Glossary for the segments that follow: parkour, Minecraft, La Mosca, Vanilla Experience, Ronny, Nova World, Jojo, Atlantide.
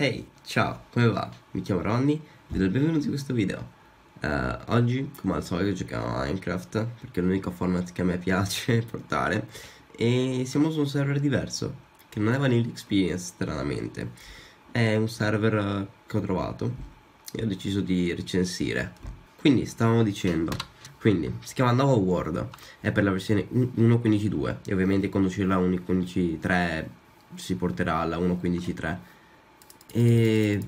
Hey, ciao, come va? Mi chiamo Ronny e vi do il benvenuto in questo video. Oggi, come al solito, giochiamo a Minecraft perché è l'unico format che a me piace portare. E siamo su un server diverso, che non è Vanilla Experience, stranamente. È un server che ho trovato e ho deciso di recensire. Quindi, stavamo dicendo, si chiama Nova World, è per la versione 1.15.2 e ovviamente quando c'è la 1.15.3 si porterà alla 1.15.3. E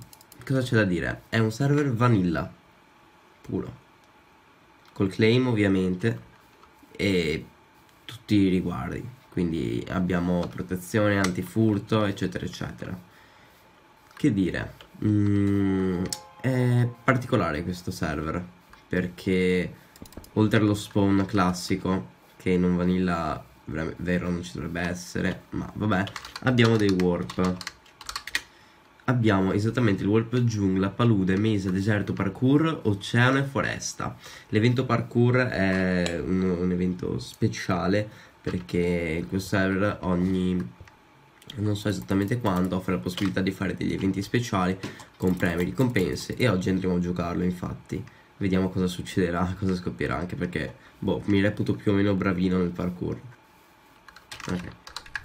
cosa c'è da dire? È un server vanilla puro, col claim ovviamente e tutti i riguardi, quindi abbiamo protezione, antifurto, eccetera eccetera. Che dire, è particolare questo server perché oltre allo spawn classico, che in un vanilla vero non ci dovrebbe essere, ma vabbè, abbiamo dei warp. Abbiamo esattamente il warp giungla, palude, mese, deserto, parkour, oceano e foresta. L'evento parkour è un evento speciale perché questo server ogni, non so esattamente quanto, offre la possibilità di fare degli eventi speciali con premi e ricompense, e oggi andremo a giocarlo. Infatti vediamo cosa succederà, cosa scoppierà, anche perché boh, mi reputo più o meno bravino nel parkour. Ok,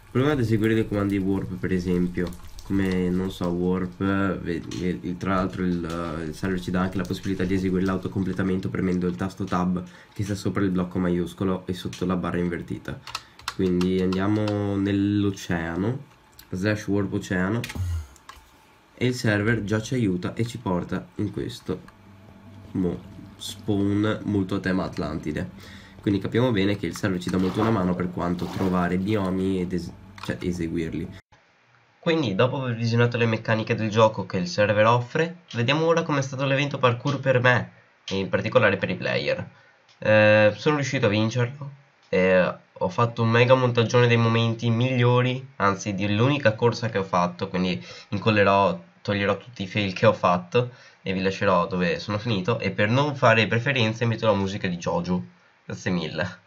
proviamo ad eseguire dei comandi warp, per esempio, come, non so, warp. Tra l'altro il server ci dà anche la possibilità di eseguire l'autocompletamento premendo il tasto tab che sta sopra il blocco maiuscolo e sotto la barra invertita. Quindi andiamo nell'oceano, slash warp oceano, e il server già ci aiuta e ci porta in questo spawn molto a tema Atlantide. Quindi capiamo bene che il server ci dà molto una mano per quanto trovare biomi ed eseguirli. Quindi, dopo aver visionato le meccaniche del gioco che il server offre, vediamo ora com'è stato l'evento parkour per me, e in particolare per i player. Sono riuscito a vincerlo, ho fatto un mega montagione dei momenti migliori, anzi dell'unica corsa che ho fatto, quindi incollerò, toglierò tutti i fail che ho fatto e vi lascerò dove sono finito, e per non fare preferenze metto la musica di Jojo. Grazie mille.